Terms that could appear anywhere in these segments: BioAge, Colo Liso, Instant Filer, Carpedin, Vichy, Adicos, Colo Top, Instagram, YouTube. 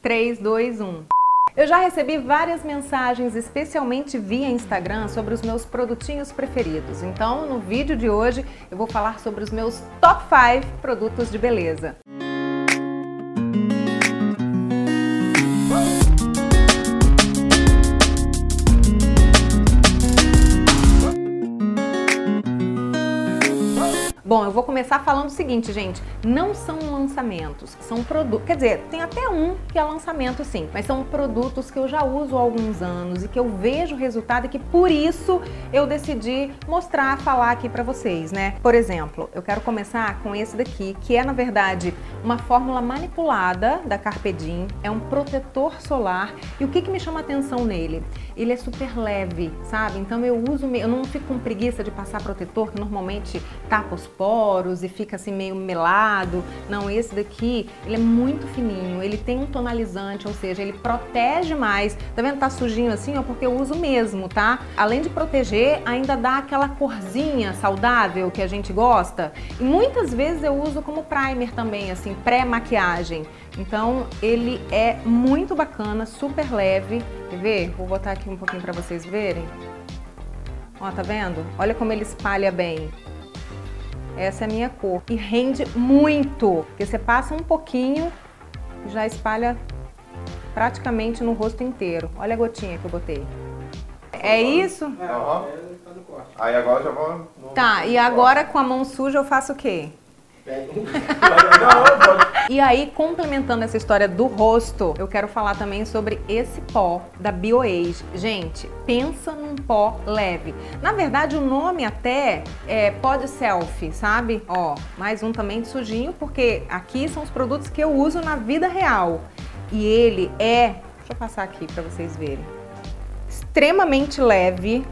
3, 2, 1. Eu já recebi várias mensagens, especialmente via Instagram, sobre os meus produtinhos preferidos. Então, no vídeo de hoje, eu vou falar sobre os meus top 5 produtos de beleza. Bom, eu vou começar falando o seguinte, gente, não são lançamentos, são produtos, quer dizer, tem até um que é lançamento sim, mas são produtos que eu já uso há alguns anos e que eu vejo resultado e que por isso eu decidi mostrar, falar aqui pra vocês, né? Por exemplo, eu quero começar com esse daqui, que é na verdade uma fórmula manipulada da Carpedin, é um protetor solar e o que me chama atenção nele? Ele é super leve, sabe? Então eu não fico com preguiça de passar protetor, que normalmente tapa os poros e fica assim meio melado. Não, esse daqui, ele é muito fininho, ele tem um tonalizante, ou seja, ele protege mais. Tá vendo? Tá sujinho assim, ó, porque eu uso mesmo, tá? Além de proteger, ainda dá aquela corzinha saudável que a gente gosta. E muitas vezes eu uso como primer também, assim, pré-maquiagem. Então, ele é muito bacana, super leve. Quer ver? Vou botar aqui um pouquinho pra vocês verem. Ó, tá vendo? Olha como ele espalha bem. Essa é a minha cor. E rende muito, porque você passa um pouquinho e já espalha praticamente no rosto inteiro. Olha a gotinha que eu botei. É isso? Uhum. Aí agora já vou... Tá, e agora com a mão suja eu faço o quê? E aí, complementando essa história do rosto, eu quero falar também sobre esse pó da BioAge. Gente, pensa num pó leve. Na verdade, o nome até é pó de selfie, sabe? Ó, mais um também de sujinho, porque aqui são os produtos que eu uso na vida real. E ele é... Deixa eu passar aqui pra vocês verem. Extremamente leve,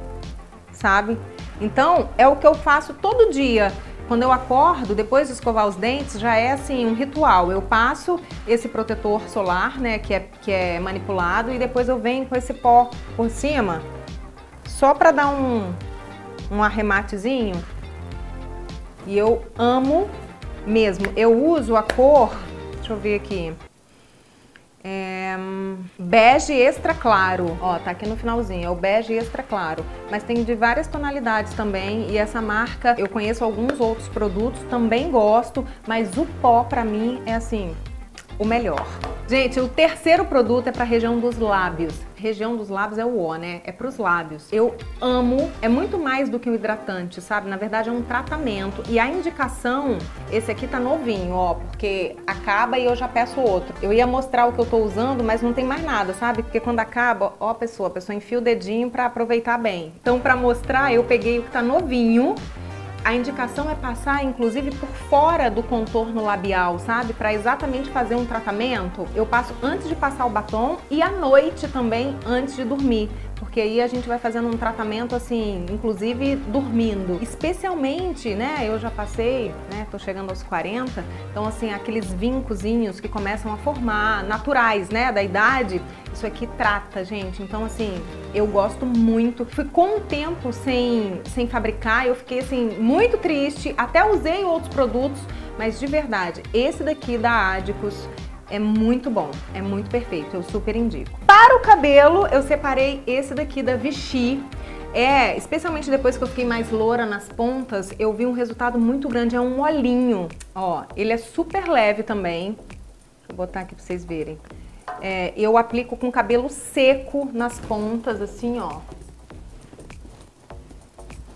sabe? Então, é o que eu faço todo dia. Quando eu acordo, depois de escovar os dentes, já é assim um ritual. Eu passo esse protetor solar, né, que é manipulado, e depois eu venho com esse pó por cima, só pra dar um arrematezinho. E eu amo mesmo. Eu uso a cor, deixa eu ver aqui, bege extra claro, ó, tá aqui no finalzinho, é o bege extra claro, mas tem de várias tonalidades também, e essa marca, eu conheço alguns outros produtos, também gosto, mas o pó pra mim é assim, o melhor. Gente, o terceiro produto é pra região dos lábios. Região dos lábios é o O, né? É pros lábios. Eu amo, é muito mais do que um hidratante, sabe? Na verdade é um tratamento. E a indicação, esse aqui tá novinho, ó, porque acaba e eu já peço outro. Eu ia mostrar o que eu tô usando, mas não tem mais nada, sabe? Porque quando acaba, ó, a pessoa enfia o dedinho pra aproveitar bem. Então pra mostrar, eu peguei o que tá novinho. A indicação é passar, inclusive, por fora do contorno labial, sabe? Pra exatamente fazer um tratamento, eu passo antes de passar o batom e à noite também, antes de dormir. Porque aí a gente vai fazendo um tratamento, assim, inclusive dormindo. Especialmente, né, eu já passei, né, tô chegando aos 40, então, assim, aqueles vincozinhos que começam a formar, naturais, né, da idade, isso aqui trata, gente. Então, assim, eu gosto muito. Fui com o tempo sem fabricar, eu fiquei, assim, muito triste, até usei outros produtos, mas de verdade, esse daqui da Adicos é muito bom, é muito perfeito, eu super indico. Para o cabelo, eu separei esse daqui da Vichy. É, especialmente depois que eu fiquei mais loura nas pontas, eu vi um resultado muito grande, é um olhinho. Ó, ele é super leve também. Vou botar aqui pra vocês verem. É, eu aplico com cabelo seco nas pontas, assim, ó.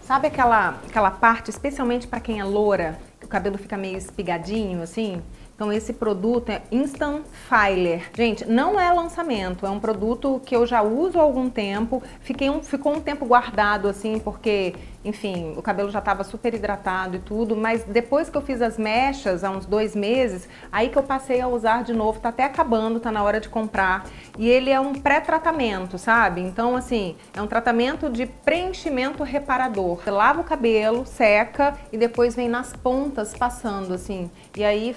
Sabe aquela parte, especialmente pra quem é loura, que o cabelo fica meio espigadinho, assim? Então esse produto é Instant Filer. Gente, não é lançamento, é um produto que eu já uso há algum tempo. Ficou um tempo guardado assim, porque, enfim, o cabelo já estava super hidratado e tudo, mas depois que eu fiz as mechas, há uns 2 meses, aí que eu passei a usar de novo, tá até acabando, tá na hora de comprar. E ele é um pré-tratamento, sabe? Então, assim, é um tratamento de preenchimento reparador. Você lava o cabelo, seca e depois vem nas pontas passando, assim, e aí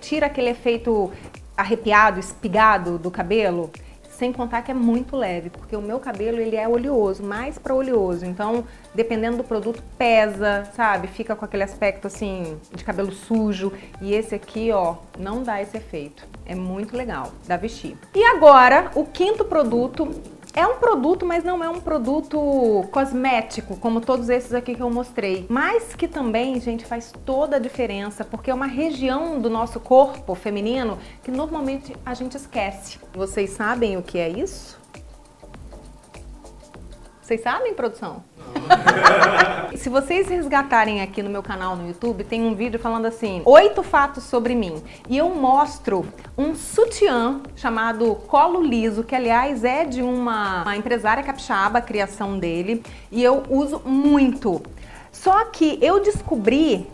tira aquele efeito arrepiado, espigado do cabelo. Sem contar que é muito leve, porque o meu cabelo ele é oleoso, mais para oleoso. Então, dependendo do produto, pesa, sabe? Fica com aquele aspecto assim de cabelo sujo. E esse aqui, ó, não dá esse efeito. É muito legal, da Vichy. E agora, o quinto produto. É um produto, mas não é um produto cosmético, como todos esses aqui que eu mostrei. Mas que também, gente, faz toda a diferença, porque é uma região do nosso corpo feminino que normalmente a gente esquece. Vocês sabem o que é isso? Vocês sabem, produção? Se vocês resgatarem aqui no meu canal no YouTube, tem um vídeo falando assim, 8 fatos sobre mim. E eu mostro um sutiã chamado Colo Liso, que aliás é de uma empresária capixaba, a criação dele. E eu uso muito. Só que eu descobri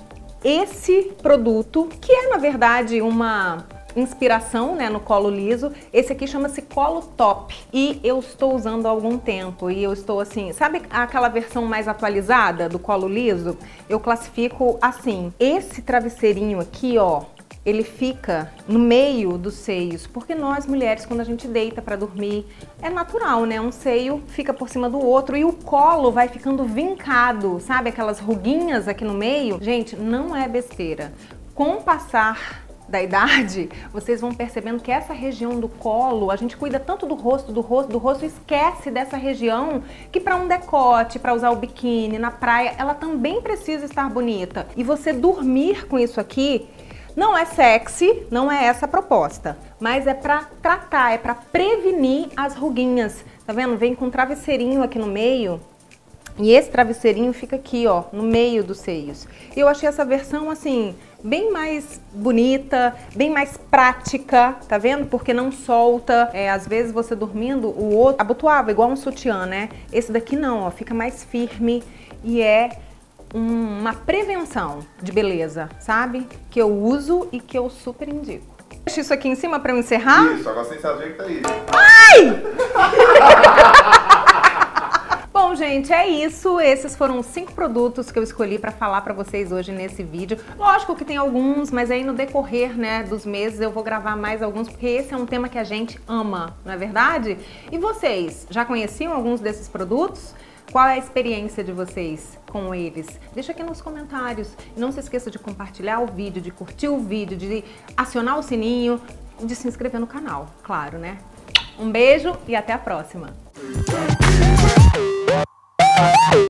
esse produto, que é na verdade uma inspiração, né, no Colo Liso. Esse aqui chama-se Colo Top e eu estou usando há algum tempo e eu estou assim, sabe aquela versão mais atualizada do Colo Liso? Eu classifico assim. Esse travesseirinho aqui, ó, ele fica no meio dos seios, porque nós mulheres, quando a gente deita para dormir, é natural, né? Um seio fica por cima do outro e o colo vai ficando vincado, sabe? Aquelas ruguinhas aqui no meio. Gente, não é besteira. Com o passar da idade, vocês vão percebendo que essa região do colo, a gente cuida tanto do rosto, esquece dessa região que para um decote, para usar o biquíni, na praia, ela também precisa estar bonita. E você dormir com isso aqui não é sexy, não é essa a proposta, mas é para tratar, é para prevenir as ruguinhas. Tá vendo? Vem com um travesseirinho aqui no meio. E esse travesseirinho fica aqui, ó, no meio dos seios. Eu achei essa versão, assim, bem mais bonita, bem mais prática, tá vendo? Porque não solta. É, às vezes você dormindo, o outro abotoava, igual um sutiã, né? Esse daqui não, ó, fica mais firme e é uma prevenção de beleza, sabe? Que eu uso e que eu super indico. Deixa isso aqui em cima pra eu encerrar. Isso, agora sem saber que tá aí. Ai! Bom, gente, é isso. Esses foram os 5 produtos que eu escolhi para falar para vocês hoje nesse vídeo. Lógico que tem alguns, mas aí no decorrer, né, dos meses eu vou gravar mais alguns, porque esse é um tema que a gente ama, não é verdade? E vocês, já conheciam alguns desses produtos? Qual é a experiência de vocês com eles? Deixa aqui nos comentários. E não se esqueça de compartilhar o vídeo, de curtir o vídeo, de acionar o sininho, de se inscrever no canal, claro, né? Um beijo e até a próxima!